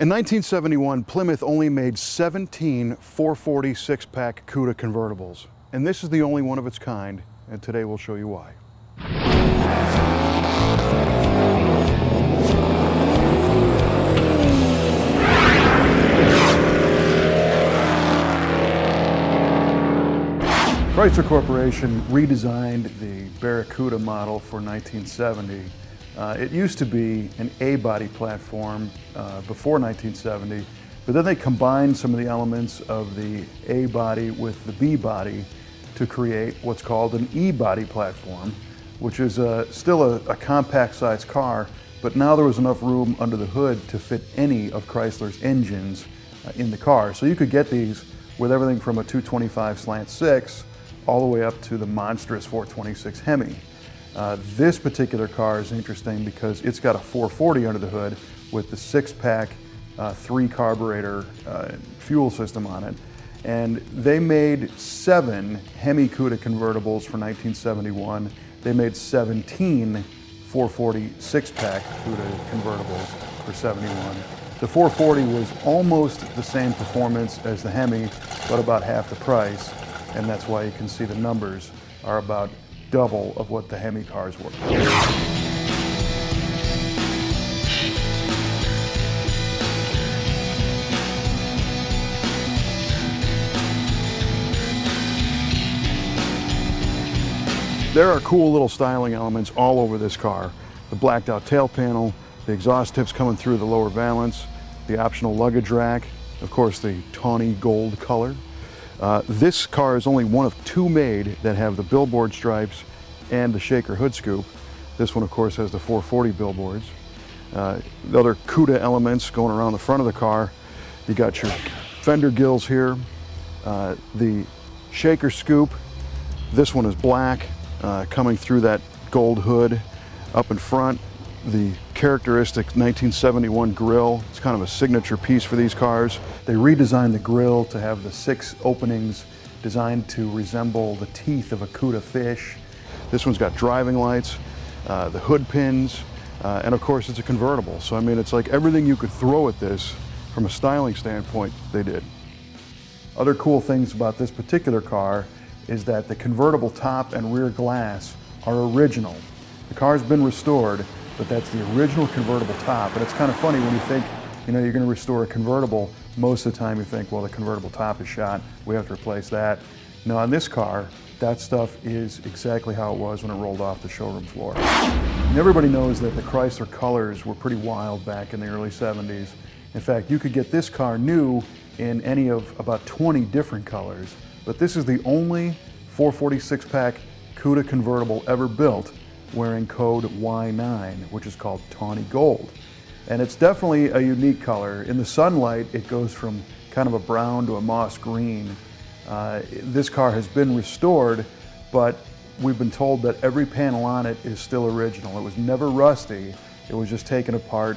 In 1971, Plymouth only made 17 440 six-pack Cuda convertibles, and this is the only one of its kind, and today we'll show you why. Chrysler Corporation redesigned the Barracuda model for 1970. It used to be an A body platform before 1970, but then they combined some of the elements of the A body with the B body to create what's called an E body platform, which is still a compact sized car, but now there was enough room under the hood to fit any of Chrysler's engines in the car. So you could get these with everything from a 225 slant 6 all the way up to the monstrous 426 Hemi. This particular car is interesting because it's got a 440 under the hood with the six-pack, three carburetor fuel system on it. And they made 7 Hemi Cuda convertibles for 1971. They made 17 440 six-pack Cuda convertibles for 71. The 440 was almost the same performance as the Hemi, but about half the price. And that's why you can see the numbers are about double of what the Hemi cars were. There are cool little styling elements all over this car. The blacked out tail panel, the exhaust tips coming through the lower valance, the optional luggage rack, of course the tawny gold color. This car is only one of 2 made that have the Billboard stripes and the Shaker hood scoop. This one, of course, has the 440 Billboards. The other Cuda elements going around the front of the car, you got your fender gills here, the Shaker scoop. This one is black, coming through that gold hood up in front. The characteristic 1971 grille. It's kind of a signature piece for these cars. They redesigned the grille to have the 6 openings designed to resemble the teeth of a Cuda fish. This one's got driving lights, the hood pins, and of course it's a convertible. So I mean, it's like everything you could throw at this from a styling standpoint, they did. Other cool things about this particular car is that the convertible top and rear glass are original. The car's been restored, but that's the original convertible top. And it's kind of funny when you think, you know, you're going to restore a convertible, most of the time you think, well, the convertible top is shot, we have to replace that. No, on this car, that stuff is exactly how it was when it rolled off the showroom floor. And everybody knows that the Chrysler colors were pretty wild back in the early 70s. In fact, you could get this car new in any of about 20 different colors, but this is the only 446 pack Cuda convertible ever built, wearing code Y9, which is called Tawny Gold. And it's definitely a unique color. In the sunlight, it goes from kind of a brown to a moss green. This car has been restored, but we've been told that every panel on it is still original. It was never rusty. It was just taken apart,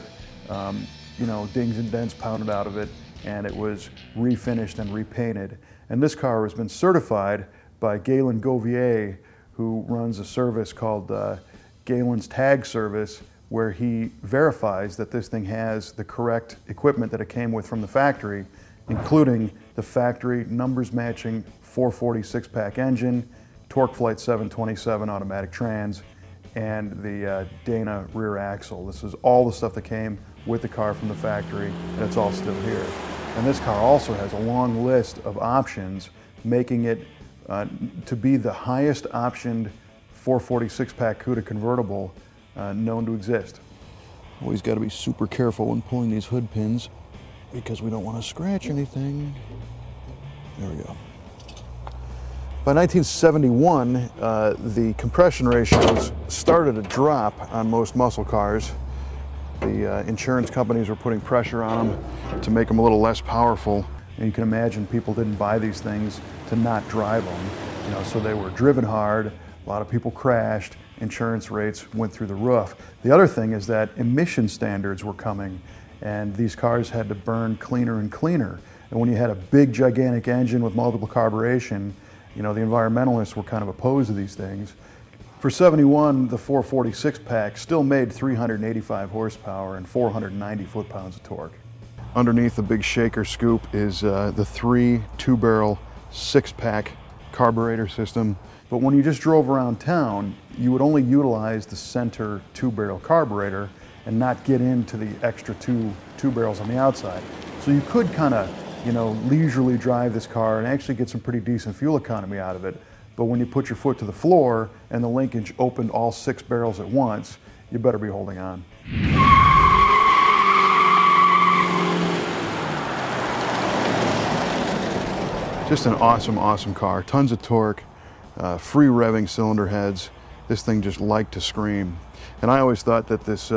you know, dings and dents pounded out of it, and it was refinished and repainted. And this car has been certified by Galen Govier, who runs a service called Galen's Tag Service, where he verifies that this thing has the correct equipment that it came with from the factory, including the factory numbers matching 440 six-pack engine, Torque Flight 727 automatic trans, and the Dana rear axle. This is all the stuff that came with the car from the factory, and it's all still here. And this car also has a long list of options, making it to be the highest optioned 446 pack Cuda convertible known to exist. Always got to be super careful when pulling these hood pins because we don't want to scratch anything. There we go. By 1971, the compression ratios started to drop on most muscle cars. The insurance companies were putting pressure on them to make them a little less powerful. And you can imagine people didn't buy these things to not drive them, you know, so they were driven hard, a lot of people crashed, insurance rates went through the roof. The other thing is that emission standards were coming, and these cars had to burn cleaner and cleaner. And when you had a big, gigantic engine with multiple carburation, you know, the environmentalists were kind of opposed to these things. For 71, the 446 pack still made 385 horsepower and 490 foot-pounds of torque. underneath the big shaker scoop is the 3 2-barrel 6-pack carburetor system. But when you just drove around town, you would only utilize the center 2-barrel carburetor and not get into the extra two barrels on the outside. So you could kind of, you know, leisurely drive this car and actually get some pretty decent fuel economy out of it. But when you put your foot to the floor and the linkage opened all 6 barrels at once, you better be holding on. Just an awesome, awesome car. Tons of torque, free revving cylinder heads. This thing just liked to scream. And I always thought that this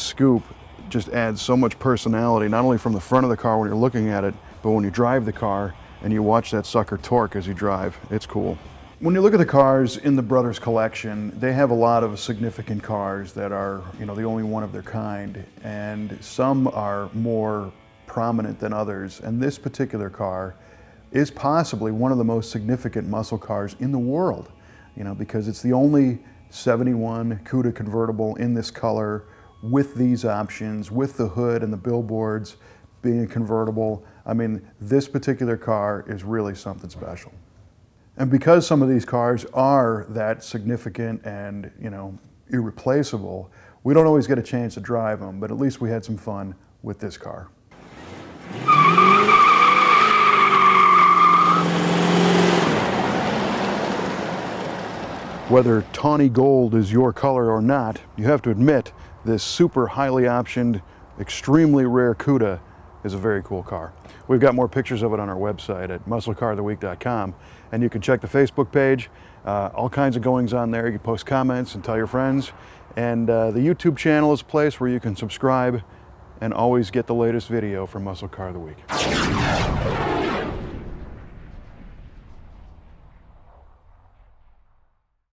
scoop just adds so much personality, not only from the front of the car when you're looking at it, but when you drive the car and you watch that sucker torque as you drive, it's cool. When you look at the cars in the Brothers collection, they have a lot of significant cars that are, you know, the only one of their kind, and some are more prominent than others. And this particular car is possibly one of the most significant muscle cars in the world, you know, because it's the only 71 Cuda convertible in this color with these options, with the hood and the billboards, being a convertible. I mean, this particular car is really something special. And because some of these cars are that significant and, you know, irreplaceable, we don't always get a chance to drive them, but at least we had some fun with this car. Whether Tawny Gold is your color or not, you have to admit this super highly optioned, extremely rare Cuda is a very cool car. We've got more pictures of it on our website at MuscleCarOfTheWeek.com, and you can check the Facebook page, all kinds of goings on there. You can post comments and tell your friends, and the YouTube channel is a place where you can subscribe and always get the latest video from Muscle Car of the Week.